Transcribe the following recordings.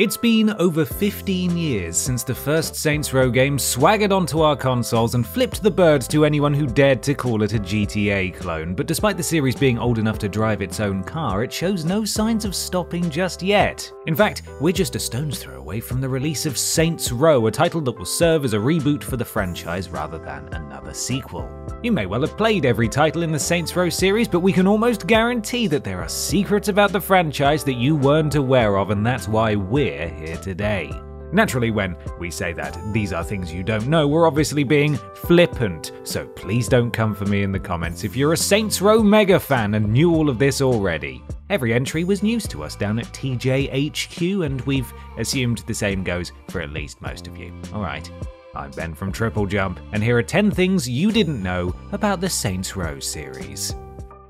It's been over 15 years since the first Saints Row game swaggered onto our consoles and flipped the bird to anyone who dared to call it a GTA clone, but despite the series being old enough to drive its own car, it shows no signs of stopping just yet. In fact, we're just a stone's throw away from the release of Saints Row, a title that will serve as a reboot for the franchise rather than another sequel. You may well have played every title in the Saints Row series, but we can almost guarantee that there are secrets about the franchise that you weren't aware of, and that's why we're here today. Naturally, when we say that these are things you don't know, we're obviously being flippant, so please don't come for me in the comments if you're a Saints Row mega fan and knew all of this already. Every entry was news to us down at TJHQ, and we've assumed the same goes for at least most of you. Alright, I'm Ben from Triple Jump, and here are 10 things you didn't know about the Saints Row series.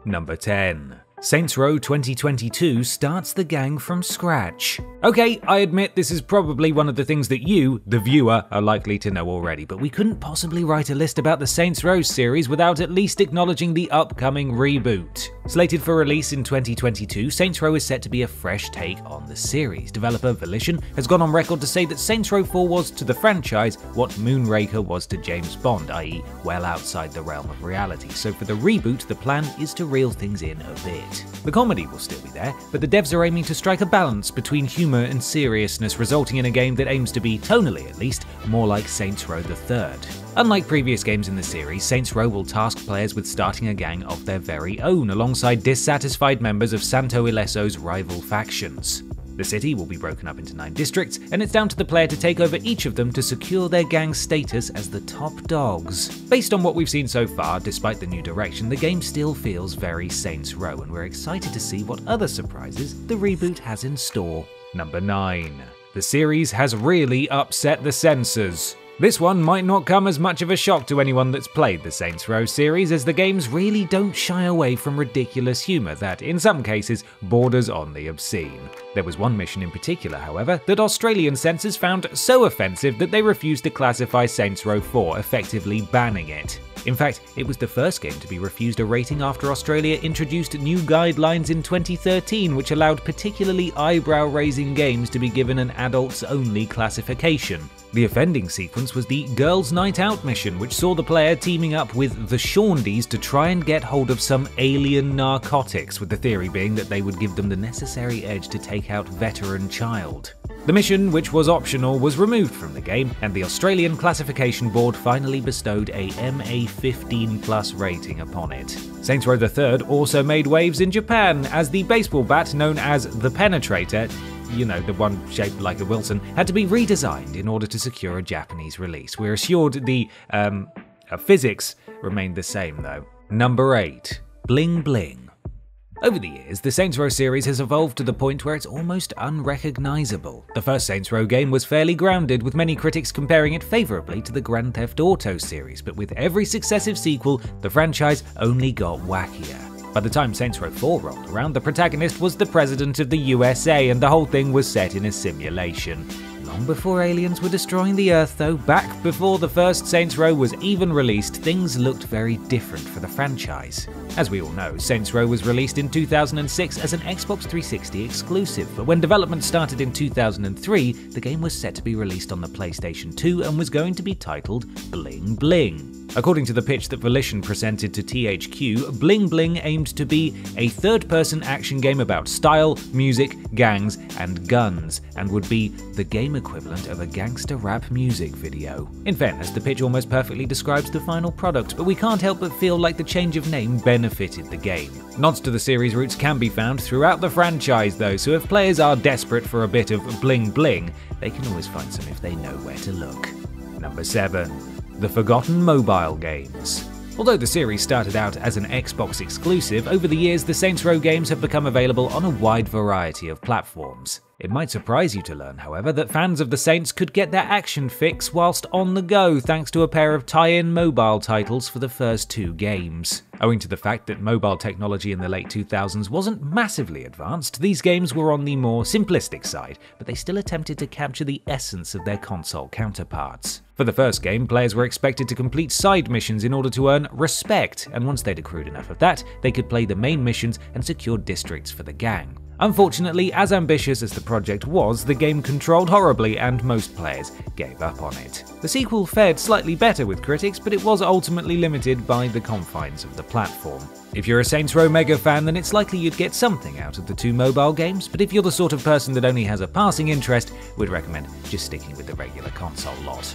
Number 10. Saints Row 2022 starts the gang from scratch. Okay, I admit this is probably one of the things that you, the viewer, are likely to know already, but we couldn't possibly write a list about the Saints Row series without at least acknowledging the upcoming reboot. Slated for release in 2022, Saints Row is set to be a fresh take on the series. Developer Volition has gone on record to say that Saints Row 4 was to the franchise what Moonraker was to James Bond, i.e. well outside the realm of reality, so for the reboot the plan is to reel things in a bit. The comedy will still be there, but the devs are aiming to strike a balance between humour and seriousness, resulting in a game that aims to be, tonally at least, more like Saints Row the Third. Unlike previous games in the series, Saints Row will task players with starting a gang of their very own, alongside dissatisfied members of Santo Ileso's rival factions. The city will be broken up into 9 districts, and it's down to the player to take over each of them to secure their gang's status as the top dogs. Based on what we've seen so far, despite the new direction, the game still feels very Saints Row, and we're excited to see what other surprises the reboot has in store. Number 9. The series has really upset the censors. This one might not come as much of a shock to anyone that's played the Saints Row series, as the games really don't shy away from ridiculous humour that, in some cases, borders on the obscene. There was one mission in particular, however, that Australian censors found so offensive that they refused to classify Saints Row 4, effectively banning it. In fact, it was the first game to be refused a rating after Australia introduced new guidelines in 2013 which allowed particularly eyebrow-raising games to be given an adults-only classification. The offending sequence was the Girls' Night Out mission, which saw the player teaming up with the Shaundies to try and get hold of some alien narcotics, with the theory being that they would give them the necessary edge to take out veteran child. The mission, which was optional, was removed from the game, and the Australian Classification Board finally bestowed a MA-15+ rating upon it. Saints Row III also made waves in Japan, as the baseball bat known as the Penetrator, you know, the one shaped like a Wilson, had to be redesigned in order to secure a Japanese release. We're assured the physics remained the same, though. Number 8. Bling Bling. Over the years, the Saints Row series has evolved to the point where it's almost unrecognisable. The first Saints Row game was fairly grounded, with many critics comparing it favourably to the Grand Theft Auto series, but with every successive sequel, the franchise only got wackier. By the time Saints Row 4 rolled around, the protagonist was the president of the USA, and the whole thing was set in a simulation. Long before aliens were destroying the Earth though, back before the first Saints Row was even released, things looked very different for the franchise. As we all know, Saints Row was released in 2006 as an Xbox 360 exclusive, but when development started in 2003, the game was set to be released on the PlayStation 2 and was going to be titled Bling Bling. According to the pitch that Volition presented to THQ, Bling Bling aimed to be a third-person action game about style, music, gangs, and guns, and would be the game equivalent of a gangster rap music video. In fairness, the pitch almost perfectly describes the final product, but we can't help but feel like the change of name benefited the game. Nods to the series roots can be found throughout the franchise though, so if players are desperate for a bit of Bling Bling, they can always find some if they know where to look. Number 7. The forgotten mobile games. Although the series started out as an Xbox exclusive, over the years the Saints Row games have become available on a wide variety of platforms. It might surprise you to learn, however, that fans of the Saints could get their action fix whilst on the go thanks to a pair of tie-in mobile titles for the first two games. Owing to the fact that mobile technology in the late 2000s wasn't massively advanced, these games were on the more simplistic side, but they still attempted to capture the essence of their console counterparts. For the first game, players were expected to complete side missions in order to earn respect, and once they'd accrued enough of that, they could play the main missions and secure districts for the gang. Unfortunately, as ambitious as the project was, the game controlled horribly and most players gave up on it. The sequel fared slightly better with critics, but it was ultimately limited by the confines of the platform. If you're a Saints Row mega fan, then it's likely you'd get something out of the two mobile games, but if you're the sort of person that only has a passing interest, we'd recommend just sticking with the regular console lot.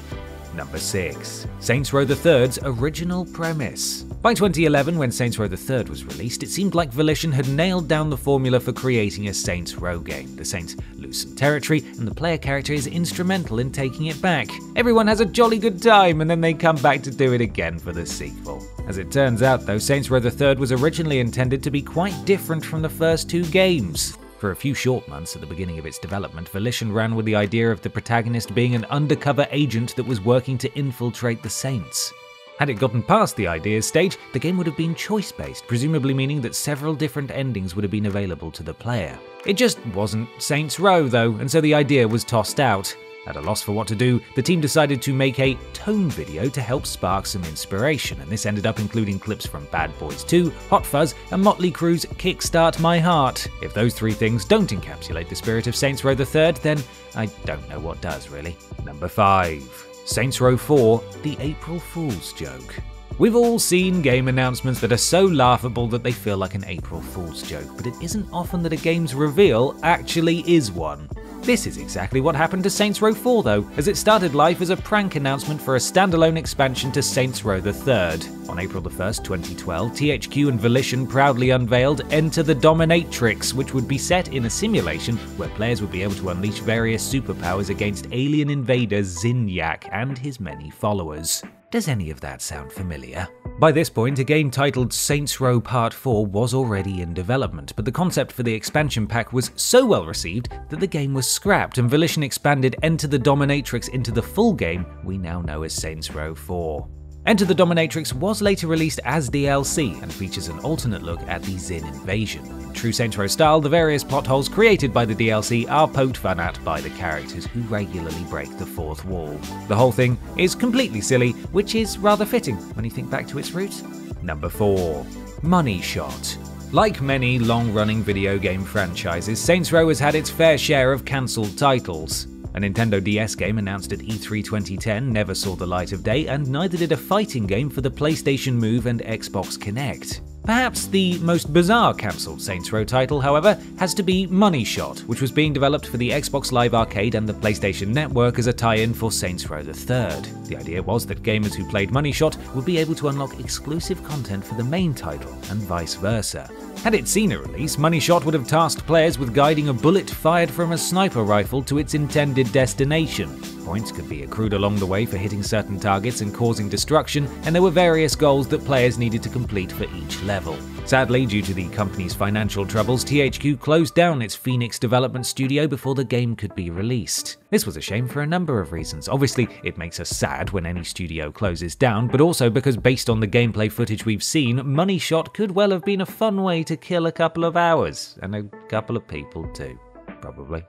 Number 6. Saints Row the 3's original premise. By 2011, when Saints Row the 3rd was released, it seemed like Volition had nailed down the formula for creating a Saints Row game. The Saints lose some territory, and the player character is instrumental in taking it back. Everyone has a jolly good time, and then they come back to do it again for the sequel. As it turns out, though, Saints Row the 3rd was originally intended to be quite different from the first two games. For a few short months at the beginning of its development, Volition ran with the idea of the protagonist being an undercover agent that was working to infiltrate the Saints. Had it gotten past the ideas stage, the game would have been choice-based, presumably meaning that several different endings would have been available to the player. It just wasn't Saints Row, though, and so the idea was tossed out. At a loss for what to do, the team decided to make a tone video to help spark some inspiration, and this ended up including clips from Bad Boys 2, Hot Fuzz, and Motley Crue's Kickstart My Heart. If those three things don't encapsulate the spirit of Saints Row the 3rd, then I don't know what does, really. Number 5. Saints Row 4 – The April Fool's Joke. We've all seen game announcements that are so laughable that they feel like an April Fool's joke, but it isn't often that a game's reveal actually is one. This is exactly what happened to Saints Row 4 though, as it started life as a prank announcement for a standalone expansion to Saints Row the 3rd. On April 1st, 2012, THQ and Volition proudly unveiled Enter the Dominatrix, which would be set in a simulation where players would be able to unleash various superpowers against alien invader Zinyak and his many followers. Does any of that sound familiar? By this point, a game titled Saints Row Part 4 was already in development, but the concept for the expansion pack was so well received that the game was scrapped, and Volition expanded Enter the Dominatrix into the full game we now know as Saints Row 4. Enter the Dominatrix was later released as DLC and features an alternate look at the Zin invasion. In true Saints Row style, the various plot holes created by the DLC are poked fun at by the characters who regularly break the fourth wall. The whole thing is completely silly, which is rather fitting when you think back to its roots. Number 4. Money Shot. Like many long-running video game franchises, Saints Row has had its fair share of cancelled titles. A Nintendo DS game announced at E3 2010 never saw the light of day, and neither did a fighting game for the PlayStation Move and Xbox Kinect. Perhaps the most bizarre cancelled Saints Row title, however, has to be Money Shot, which was being developed for the Xbox Live Arcade and the PlayStation Network as a tie-in for Saints Row the 3rd. The idea was that gamers who played Money Shot would be able to unlock exclusive content for the main title, and vice versa. Had it seen a release, Money Shot would have tasked players with guiding a bullet fired from a sniper rifle to its intended destination. Points could be accrued along the way for hitting certain targets and causing destruction, and there were various goals that players needed to complete for each level. Sadly, due to the company's financial troubles, THQ closed down its Phoenix development studio before the game could be released. This was a shame for a number of reasons. Obviously, it makes us sad when any studio closes down, but also because based on the gameplay footage we've seen, Money Shot could well have been a fun way to kill a couple of hours. And a couple of people too, probably.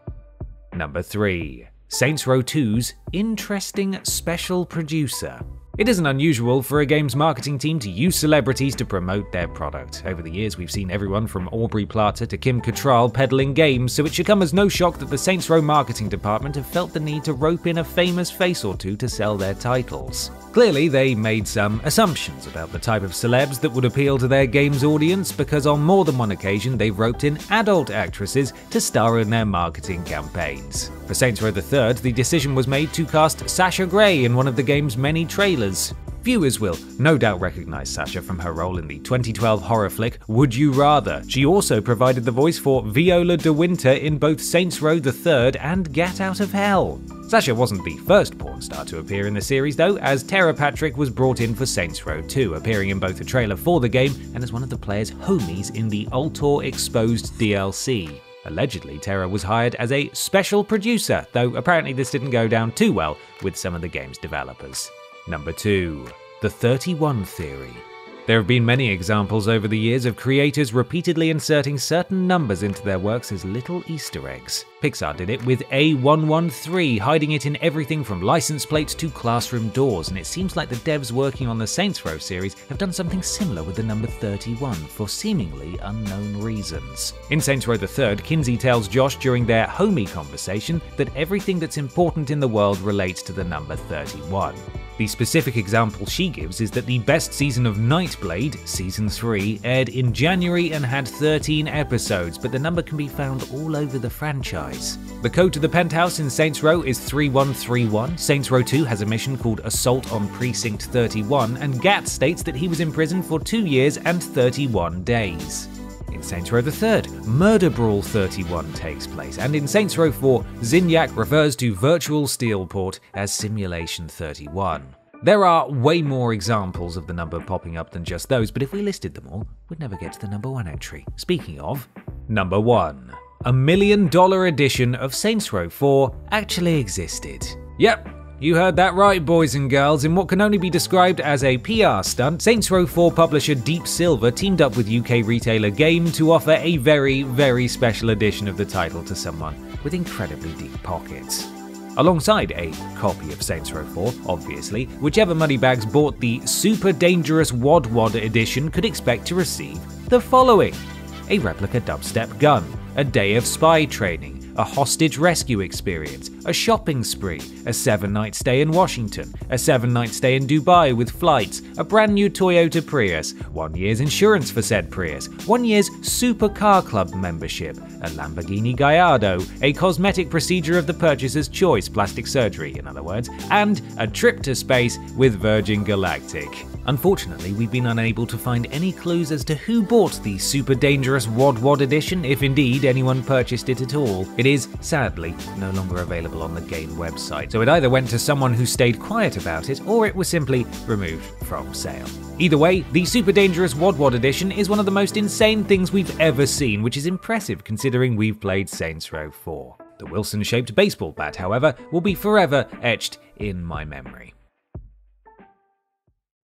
Number 3. Saints Row 2's interesting special producer. It isn't unusual for a game's marketing team to use celebrities to promote their product. Over the years, we've seen everyone from Aubrey Plaza to Kim Cattrall peddling games, so it should come as no shock that the Saints Row marketing department have felt the need to rope in a famous face or two to sell their titles. Clearly, they made some assumptions about the type of celebs that would appeal to their game's audience, because on more than one occasion, they've roped in adult actresses to star in their marketing campaigns. For Saints Row the 3rd, the decision was made to cast Sasha Grey in one of the game's many trailers. Viewers will no doubt recognize Sasha from her role in the 2012 horror flick Would You Rather. She also provided the voice for Viola De Winter in both Saints Row the 3rd and Get Out of Hell. Sasha wasn't the first porn star to appear in the series though, as Tara Patrick was brought in for Saints Row 2, appearing in both a trailer for the game and as one of the player's homies in the Ultor Exposed DLC. Allegedly, Tara was hired as a special producer, though apparently this didn't go down too well with some of the game's developers. Number 2. The 31 Theory. There have been many examples over the years of creators repeatedly inserting certain numbers into their works as little Easter eggs. Pixar did it with A113, hiding it in everything from license plates to classroom doors, and it seems like the devs working on the Saints Row series have done something similar with the number 31 for seemingly unknown reasons. In Saints Row the 3rd, Kinsey tells Josh during their homie conversation that everything that's important in the world relates to the number 31. The specific example she gives is that the best season of Nightblade, Season 3, aired in January and had 13 episodes, but the number can be found all over the franchise. The code to the penthouse in Saints Row is 3131, Saints Row 2 has a mission called Assault on Precinct 31, and Gat states that he was in prison for 2 years and 31 days. In Saints Row the 3rd, Murder Brawl 31 takes place, and in Saints Row 4, Zinyak refers to Virtual Steelport as Simulation 31. There are way more examples of the number popping up than just those, but if we listed them all, we'd never get to the number 1 entry. Speaking of… Number 1. A $1 million edition of Saints Row 4 actually existed. Yep. You heard that right, boys and girls. In what can only be described as a PR stunt, Saints Row 4 publisher Deep Silver teamed up with UK retailer Game to offer a very, very special edition of the title to someone with incredibly deep pockets. Alongside a copy of Saints Row 4, obviously, whichever moneybags bought the Super Dangerous Wad Wad edition could expect to receive the following: a replica dubstep gun, a day of spy training, a hostage rescue experience, a shopping spree, a 7-night stay in Washington, a 7-night stay in Dubai with flights, a brand new Toyota Prius, 1 year's insurance for said Prius, 1 year's Supercar Club membership, a Lamborghini Gallardo, a cosmetic procedure of the purchaser's choice, plastic surgery in other words, and a trip to space with Virgin Galactic. Unfortunately, we've been unable to find any clues as to who bought the Super Dangerous Wad Wad edition, if indeed anyone purchased it at all. It is, sadly, no longer available on the Game website, so it either went to someone who stayed quiet about it, or it was simply removed from sale. Either way, the Super Dangerous Wad Wad edition is one of the most insane things we've ever seen, which is impressive considering we've played Saints Row 4. The Wilson-shaped baseball bat, however, will be forever etched in my memory.